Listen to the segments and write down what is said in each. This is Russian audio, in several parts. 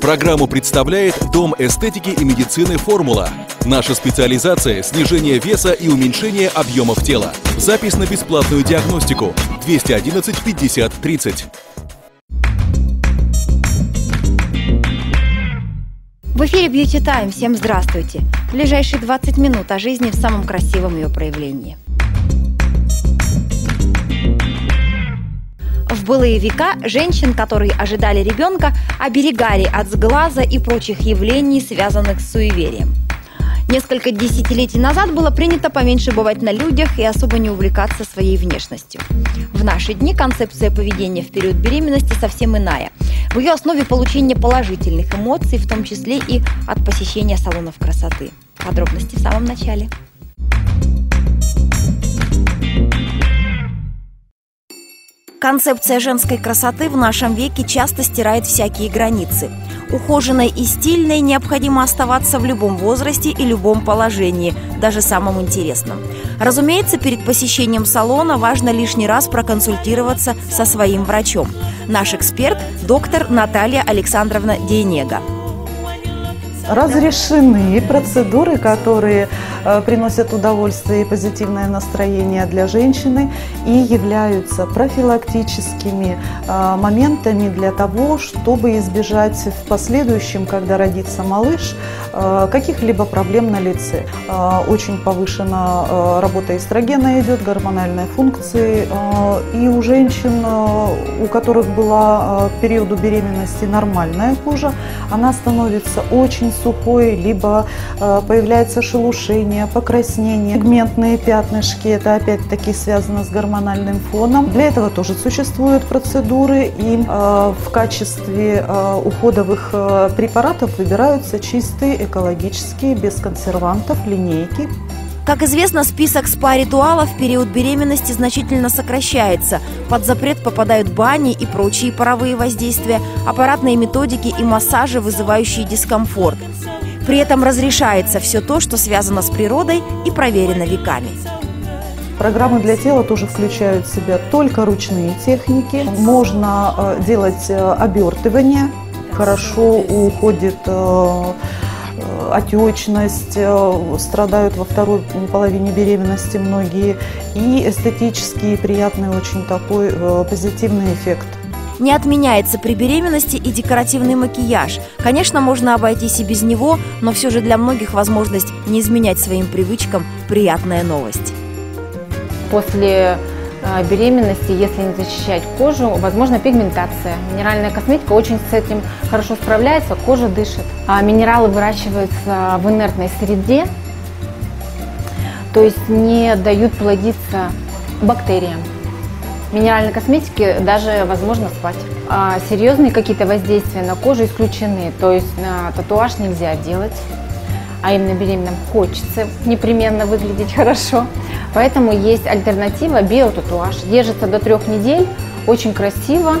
Программу представляет Дом эстетики и медицины «Формула». Наша специализация – снижение веса и уменьшение объемов тела. Запись на бесплатную диагностику 211 50 30. В эфире Beauty Time. Всем здравствуйте. Ближайшие 20 минут о жизни в самом красивом ее проявлении. В былые века женщин, которые ожидали ребенка, оберегали от сглаза и прочих явлений, связанных с суеверием. Несколько десятилетий назад было принято поменьше бывать на людях и особо не увлекаться своей внешностью. В наши дни концепция поведения в период беременности совсем иная. В ее основе получение положительных эмоций, в том числе и от посещения салонов красоты. Подробности в самом начале. Концепция женской красоты в нашем веке часто стирает всякие границы. Ухоженной и стильной необходимо оставаться в любом возрасте и любом положении, даже самым интересным. Разумеется, перед посещением салона важно лишний раз проконсультироваться со своим врачом. Наш эксперт – доктор Наталья Александровна Дейнега. Разрешены процедуры, которые приносят удовольствие и позитивное настроение для женщины и являются профилактическими моментами для того, чтобы избежать в последующем, когда родится малыш, каких-либо проблем на лице. Очень повышена работа эстрогена идет, гормональные функции. И у женщин, у которых была к периоду беременности нормальная кожа, она становится очень сухой, либо появляется шелушение, покраснение, пигментные пятнышки. Это опять-таки связано с гормональным фоном. Для этого тоже существуют процедуры, и в качестве уходовых препаратов выбираются чистые, экологические, без консервантов линейки. Как известно, список спа-ритуалов в период беременности значительно сокращается. Под запрет попадают бани и прочие паровые воздействия, аппаратные методики и массажи, вызывающие дискомфорт. При этом разрешается все то, что связано с природой и проверено веками. Программы для тела тоже включают в себя только ручные техники. Можно делать обертывание. Хорошо уходит отечность, страдают во второй половине беременности многие, и эстетический приятный очень такой позитивный эффект. Не отменяется при беременности и декоративный макияж. Конечно, можно обойтись и без него, но все же для многих возможность не изменять своим привычкам – приятная новость. После беременности, если не защищать кожу, возможно пигментация. Минеральная косметика очень с этим хорошо справляется, кожа дышит. А минералы выращиваются в инертной среде, то есть не дают плодиться бактериям. Минеральной косметики даже возможно спать. А серьезные какие-то воздействия на кожу исключены, то есть на татуаж нельзя делать. А именно беременным хочется непременно выглядеть хорошо. Поэтому есть альтернатива биотатуаж. Держится до 3 недель, очень красиво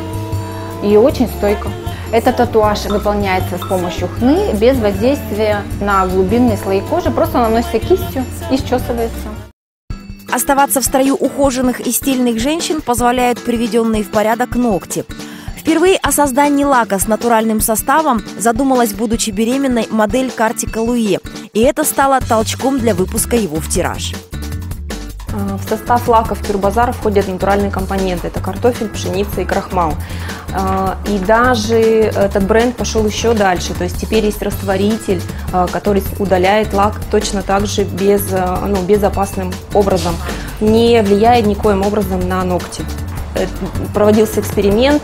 и очень стойко. Этот татуаж выполняется с помощью хны, без воздействия на глубинные слои кожи. Просто наносится кистью и счесывается. Оставаться в строю ухоженных и стильных женщин позволяют приведенные в порядок ногти. Впервые о создании лака с натуральным составом задумалась, будучи беременной, модель Кати Калуе. И это стало толчком для выпуска его в тираж. В состав лаков Тюрбазара входят натуральные компоненты. Это картофель, пшеница и крахмал. И даже этот бренд пошел еще дальше. То есть теперь есть растворитель, который удаляет лак точно так же безопасным образом. Не влияя никоим образом на ногти. Проводился эксперимент,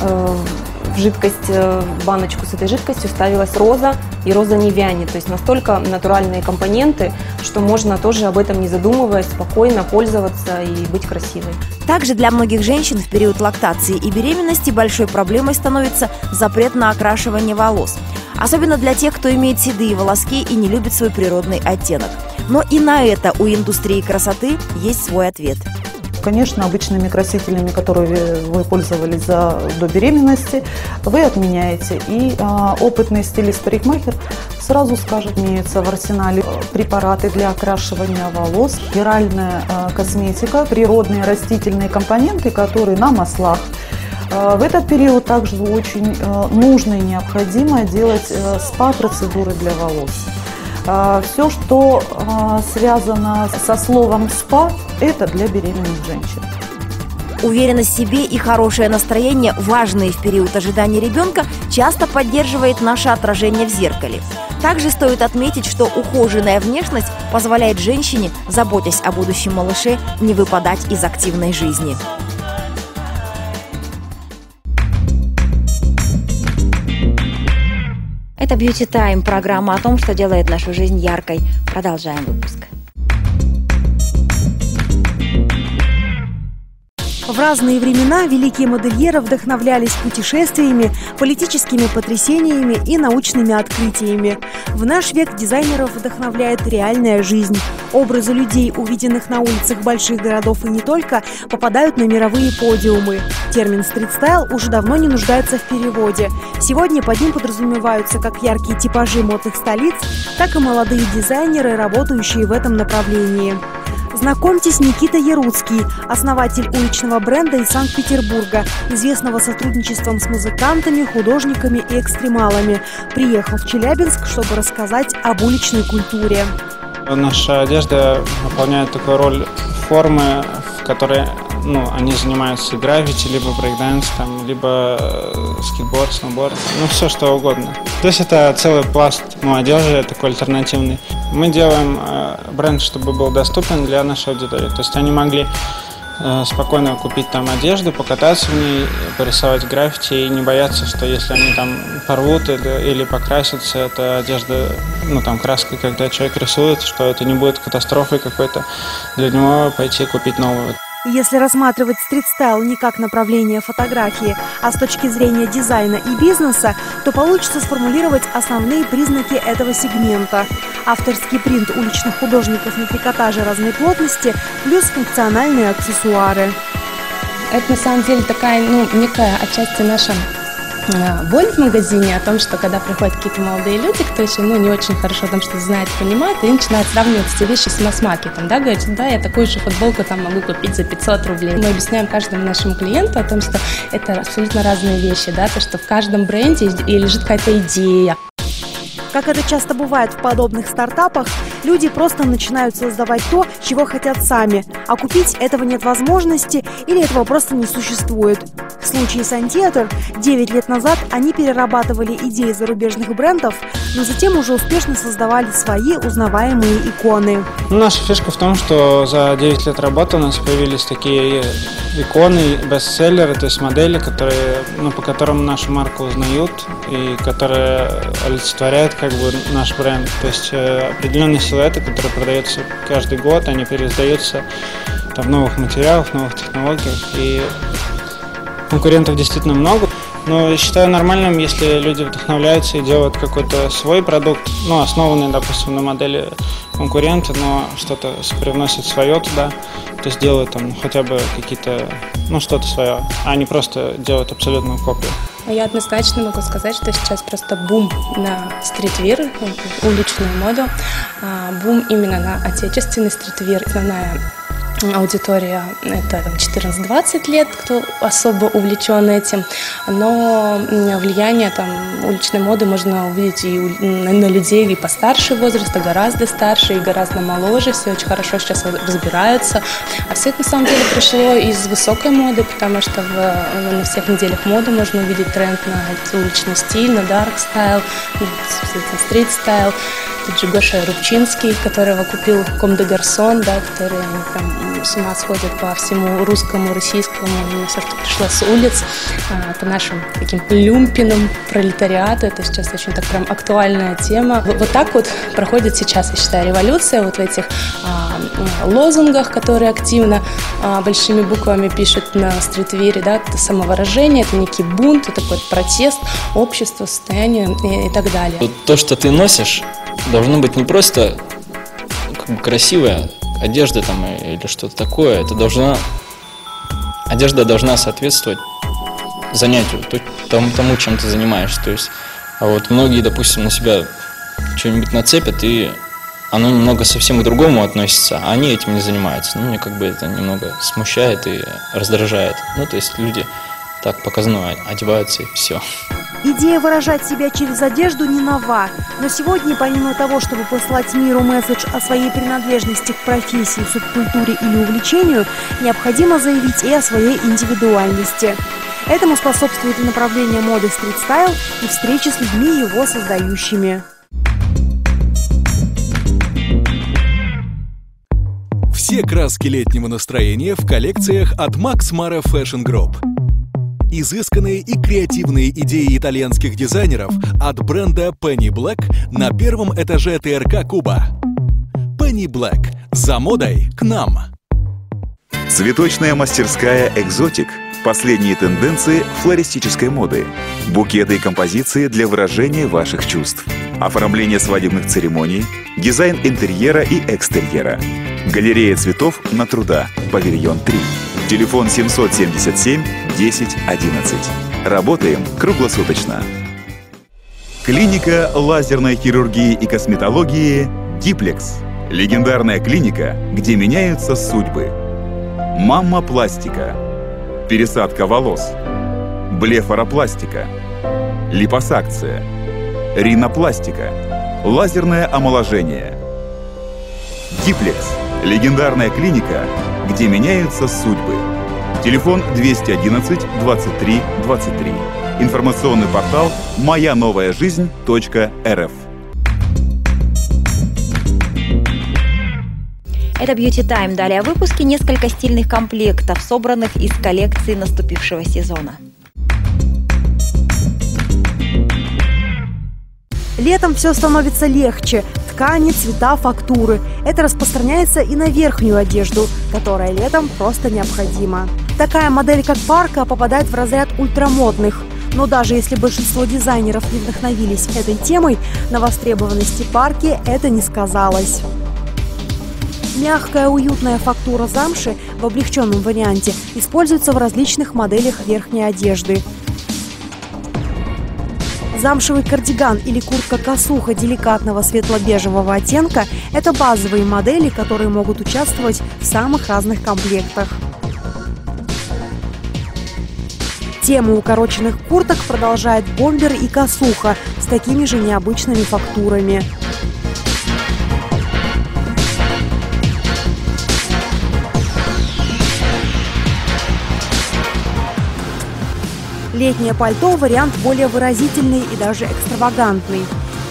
в жидкость, в баночку с этой жидкостью ставилась роза, и роза не вянет. То есть настолько натуральные компоненты, что можно тоже об этом не задумываясь спокойно пользоваться и быть красивой. Также для многих женщин в период лактации и беременности большой проблемой становится запрет на окрашивание волос. Особенно для тех, кто имеет седые волоски и не любит свой природный оттенок. Но и на это у индустрии красоты есть свой ответ. конечно, обычными красителями, которые вы пользовались до беременности, вы отменяете. И опытный стилист-парикмахер сразу скажет, имеются в арсенале препараты для окрашивания волос, геральная косметика, природные растительные компоненты, которые на маслах. В этот период также очень нужно и необходимо делать спа-процедуры для волос. Все, что связано со словом «спа», это для беременных женщин. Уверенность в себе и хорошее настроение, важные в период ожидания ребенка, часто поддерживает наше отражение в зеркале. Также стоит отметить, что ухоженная внешность позволяет женщине, заботясь о будущем малыше, не выпадать из активной жизни. Это Beauty Time, программа о том, что делает нашу жизнь яркой. Продолжаем выпуск. В разные времена великие модельеры вдохновлялись путешествиями, политическими потрясениями и научными открытиями. В наш век дизайнеров вдохновляет реальная жизнь. Образы людей, увиденных на улицах больших городов и не только, попадают на мировые подиумы. Термин «стрит-стайл» уже давно не нуждается в переводе. Сегодня под ним подразумеваются как яркие типажи модных столиц, так и молодые дизайнеры, работающие в этом направлении. Знакомьтесь, Никита Яруцкий, основатель уличного бренда из Санкт-Петербурга, известного сотрудничеством с музыкантами, художниками и экстремалами. Приехал в Челябинск, чтобы рассказать об уличной культуре. Наша одежда выполняет такую роль формы, в которой они занимаются граффити, либо брейкданс, либо скейтборд, сноуборд, все что угодно. То есть это целый пласт одежды, такой альтернативный. Мы делаем бренд, чтобы был доступен для нашей аудитории. То есть они могли спокойно купить одежду, покататься в ней, порисовать граффити и не бояться, что если они порвут или покрасятся, эта одежда, краской, когда человек рисует, что это не будет катастрофой какой-то для него пойти купить новую. Если рассматривать стрит-стайл не как направление фотографии, а с точки зрения дизайна и бизнеса, то получится сформулировать основные признаки этого сегмента. Авторский принт уличных художников на трикотаже разной плотности плюс функциональные аксессуары. Это на самом деле такая, некая отчасти наша боль в магазине о том, что когда приходят какие-то молодые люди, кто еще не очень хорошо что знает, понимает, и начинают сравнивать все вещи с масс-маркетом, говорят, я такую же футболку могу купить за 500 рублей. Мы объясняем каждому нашему клиенту о том, что это абсолютно разные вещи, то, что в каждом бренде и лежит какая-то идея. Как это часто бывает в подобных стартапах, люди просто начинают создавать то, чего хотят сами, а купить этого нет возможности или этого просто не существует. В случае Сантиэтр 9 лет назад они перерабатывали идеи зарубежных брендов, но затем уже успешно создавали свои узнаваемые иконы. Наша фишка в том, что за 9 лет работы у нас появились такие иконы, бестселлеры, то есть модели, которые, по которым нашу марку узнают и которые олицетворяют наш бренд. То есть определенные силуэты, которые продаются каждый год, они переиздаются в новых материалах, новых технологиях. И конкурентов действительно много. Но я считаю нормальным, если люди вдохновляются и делают какой-то свой продукт, основанный, допустим, на модели конкурента, но что-то привносит свое туда, то есть делают хотя бы какие-то, что-то свое, а не просто делают абсолютную копию. Я однозначно могу сказать, что сейчас просто бум на стритвир, уличную моду, бум именно на отечественный стритвир. Основная аудитория – это 14-20 лет, кто особо увлечен этим, но влияние уличной моды можно увидеть и на людей и постарше возраста, гораздо старше и гораздо моложе, все очень хорошо сейчас разбираются. А все это на самом деле пришло из высокой моды, потому что на всех неделях моды можно увидеть тренд на уличный стиль, на дарк-стайл, на стрит-стайл. Джигаша Рубчинский, которого купил Ком де Гарсон, который с ума сходит по всему русскому, российскому, все, что пришло с улиц, по нашим таким люмпинам, пролетариату. Это сейчас очень прям актуальная тема. Вот так проходит сейчас, я считаю, революция в этих лозунгах, которые активно большими буквами пишут на стритвире. Это самовыражение, это некий бунт, это такой протест общества, состоянию и так далее. То, что ты носишь, должно быть не просто красивая одежда или что-то такое, это должна Одежда должна соответствовать занятию, тому, чем ты занимаешься. То есть, а вот многие, допустим, на себя что-нибудь нацепят, и оно немного совсем к другому относится, а они этим не занимаются. Ну, мне как бы это немного смущает и раздражает. Ну, то есть люди так показно одеваются, и все. Идея выражать себя через одежду не нова. Но сегодня, помимо того, чтобы послать миру месседж о своей принадлежности к профессии, субкультуре или увлечению, необходимо заявить и о своей индивидуальности. Этому способствует и направление моды стрит-стайл, и встречи с людьми, его создающими. Все краски летнего настроения в коллекциях от Max Mara Fashion Group. Изысканные и креативные идеи итальянских дизайнеров от бренда Penny Black на первом этаже ТРК Куба. Penny Black. За модой к нам. Цветочная мастерская «Экзотик». Последние тенденции флористической моды. Букеты и композиции для выражения ваших чувств. Оформление свадебных церемоний. Дизайн интерьера и экстерьера. Галерея цветов на Труда. Павильон 3. Телефон 777-1011. Работаем круглосуточно. Клиника лазерной хирургии и косметологии «Диплекс». Легендарная клиника, где меняются судьбы. Маммопластика. Пересадка волос, блефаропластика, липосакция, ринопластика, лазерное омоложение. Диплекс. Легендарная клиника, где меняются судьбы. Телефон 211 23 23. Информационный портал «Моя новая жизнь.рф». Это Beauty Time. Далее в выпуске несколько стильных комплектов, собранных из коллекции наступившего сезона. Летом все становится легче. Ткани, цвета, фактуры. Это распространяется и на верхнюю одежду, которая летом просто необходима. Такая модель, как парка, попадает в разряд ультрамодных. Но даже если большинство дизайнеров не вдохновились этой темой, на востребованности парки это не сказалось. Мягкая, уютная фактура замши в облегченном варианте используется в различных моделях верхней одежды. Замшевый кардиган или куртка-косуха деликатного светло-бежевого оттенка – это базовые модели, которые могут участвовать в самых разных комплектах. Тему укороченных курток продолжает бомбер и косуха с такими же необычными фактурами. Летнее пальто – вариант более выразительный и даже экстравагантный.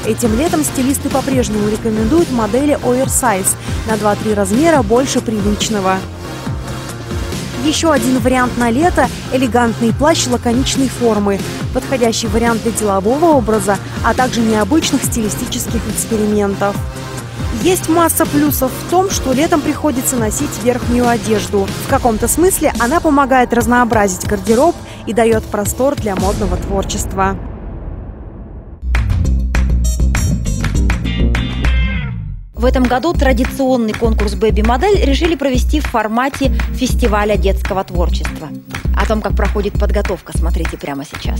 Этим летом стилисты по-прежнему рекомендуют модели оверсайз на 2-3 размера больше привычного. Еще один вариант на лето – элегантный плащ лаконичной формы, подходящий вариант для делового образа, а также необычных стилистических экспериментов. Есть масса плюсов в том, что летом приходится носить верхнюю одежду. В каком-то смысле она помогает разнообразить гардероб и дает простор для модного творчества. В этом году традиционный конкурс «Бэби-модель» решили провести в формате фестиваля детского творчества. О том, как проходит подготовка, смотрите прямо сейчас.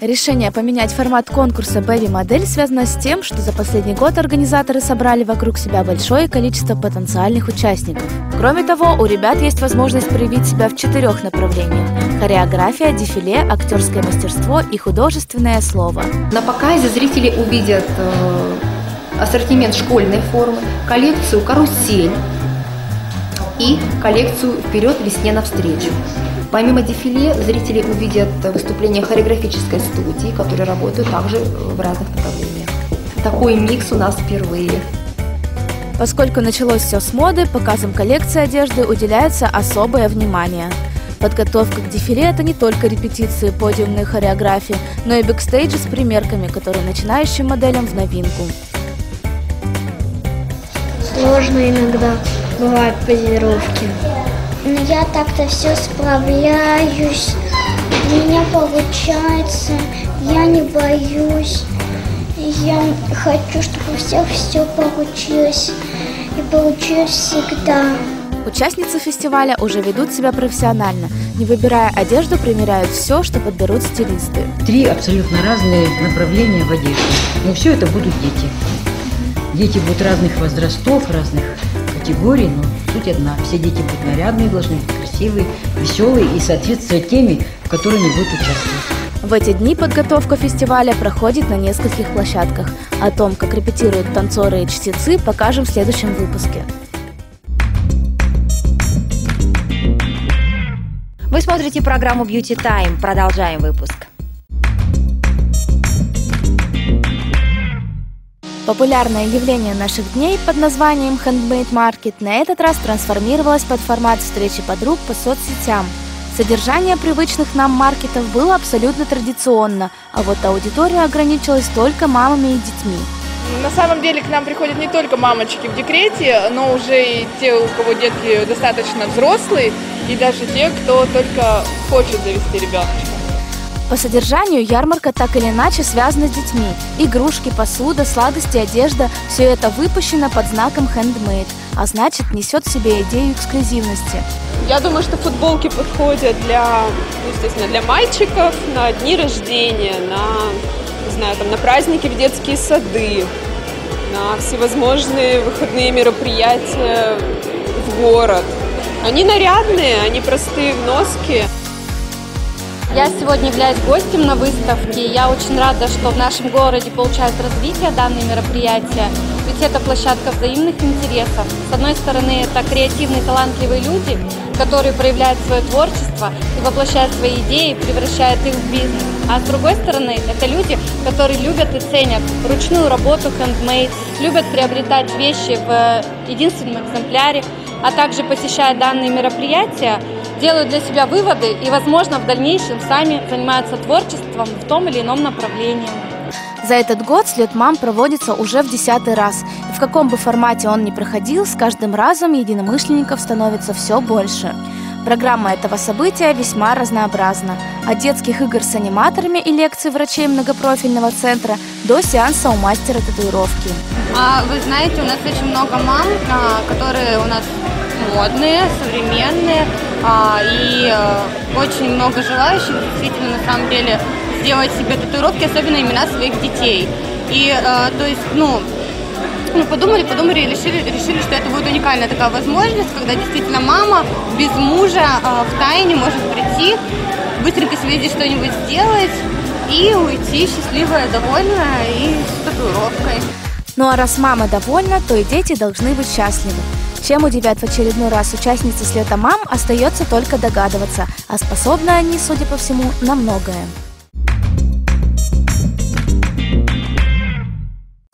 Решение поменять формат конкурса «Бэби-модель» связано с тем, что за последний год организаторы собрали вокруг себя большое количество потенциальных участников. Кроме того, у ребят есть возможность проявить себя в 4 направлениях – хореография, дефиле, актерское мастерство и художественное слово. На показе зрители увидят ассортимент школьной формы, коллекцию «Карусель» и коллекцию «Вперед, весне, навстречу». Помимо дефиле, зрители увидят выступления хореографической студии, которые работают также в разных направлениях. Такой микс у нас впервые. Поскольку началось все с моды, показам коллекции одежды уделяется особое внимание. Подготовка к дефиле – это не только репетиции подиумной хореографии, но и бэкстейджи с примерками, которые начинающим моделям в новинку. Сложно иногда бывают позировки. Но я так-то все справляюсь, у меня получается, я не боюсь, я хочу, чтобы у всех все получилось. и получу всегда. Участницы фестиваля уже ведут себя профессионально. Не выбирая одежду, примеряют все, что подберут стилисты. 3 абсолютно разные направления в одежде. Но все это будут дети. Дети будут разных возрастов, разных категорий, но суть одна. Все дети будут нарядные, должны быть красивые, веселые и соответствовать теме, в которой они будут участвовать. В эти дни подготовка фестиваля проходит на нескольких площадках. О том, как репетируют танцоры и чтецы, покажем в следующем выпуске. Вы смотрите программу Beauty Time. Продолжаем выпуск. Популярное явление наших дней под названием Handmade Market на этот раз трансформировалось под формат встречи подруг по соцсетям. Содержание привычных нам маркетов было абсолютно традиционно, а вот аудитория ограничилась только мамами и детьми. На самом деле к нам приходят не только мамочки в декрете, но уже и те, у кого детки достаточно взрослые, и даже те, кто только хочет завести ребеночка. По содержанию ярмарка так или иначе связана с детьми. Игрушки, посуда, сладости, одежда – все это выпущено под знаком «Handmade», а значит, несет в себе идею эксклюзивности. Я думаю, что футболки подходят для, естественно, для мальчиков на дни рождения, на, не знаю, там, на праздники в детские сады, на всевозможные выходные мероприятия в город. Они нарядные, они простые в носке. Я сегодня являюсь гостем на выставке. Я очень рада, что в нашем городе получают развитие данные мероприятия. Ведь это площадка взаимных интересов. С одной стороны, это креативные, талантливые люди, которые проявляют свое творчество и воплощают свои идеи, превращают их в бизнес. А с другой стороны, это люди, которые любят и ценят ручную работу, хендмейд, любят приобретать вещи в единственном экземпляре, а также, посещая данные мероприятия, делают для себя выводы и, возможно, в дальнейшем сами занимаются творчеством в том или ином направлении. За этот год «Слёт мам» проводится уже в 10-й раз. И в каком бы формате он ни проходил, с каждым разом единомышленников становится все больше. Программа этого события весьма разнообразна. От детских игр с аниматорами и лекций врачей многопрофильного центра до сеанса у мастера татуировки. Вы знаете, у нас очень много мам, которые у нас модные, современные, и очень много желающих действительно на самом деле делать себе татуировки, особенно имена своих детей. И, то есть, подумали и решили, что это будет уникальная такая возможность, когда действительно мама без мужа в тайне может прийти, быстренько себе здесь что-нибудь сделать и уйти счастливая, довольная и с татуировкой. Ну а раз мама довольна, то и дети должны быть счастливы. Чем удивят в очередной раз участницы «Слёта мам», остается только догадываться, а способны они, судя по всему, на многое.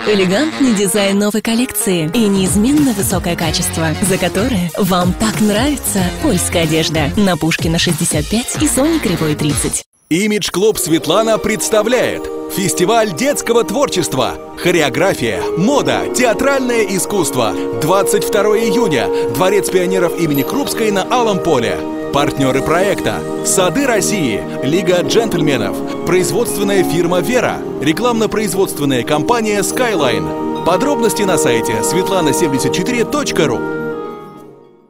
Элегантный дизайн новой коллекции и неизменно высокое качество, за которое вам так нравится польская одежда. На Пушкина 65 и Сони Кривой 30. Имидж-клуб «Светлана» представляет фестиваль детского творчества, хореография, мода, театральное искусство. 22 июня. Дворец пионеров имени Крупской на Алом Поле. Партнеры проекта: Сады России, Лига джентльменов, производственная фирма «Вера», рекламно-производственная компания Skyline. Подробности на сайте svetlana74.ru.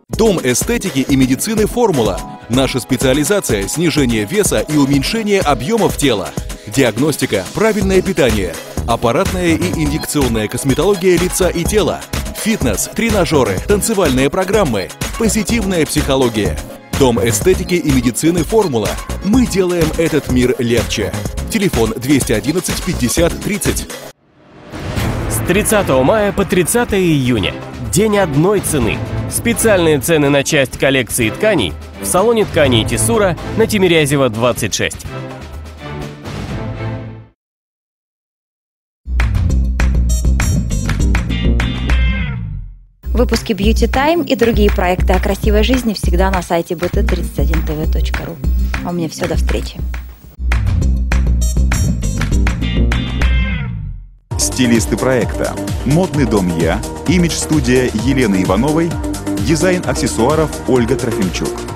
Дом эстетики и медицины «Формула». Наша специализация – снижение веса и уменьшение объемов тела. Диагностика, правильное питание, аппаратная и инъекционная косметология лица и тела, фитнес, тренажеры, танцевальные программы, позитивная психология. Дом эстетики и медицины «Формула». Мы делаем этот мир легче. Телефон 211 50 30. С 30 мая по 30 июня. День одной цены. Специальные цены на часть коллекции тканей в салоне тканей «Тесура» на Тимирязева, 26. Выпуски Beauty Time и другие проекты о красивой жизни всегда на сайте bt31tv.ru. А у меня все, до встречи. Стилисты проекта: модный дом «Я», имидж-студия Елены Ивановой, дизайн аксессуаров Ольга Трофимчук.